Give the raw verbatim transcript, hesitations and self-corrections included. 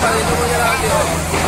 para dito mo niya lahat yun.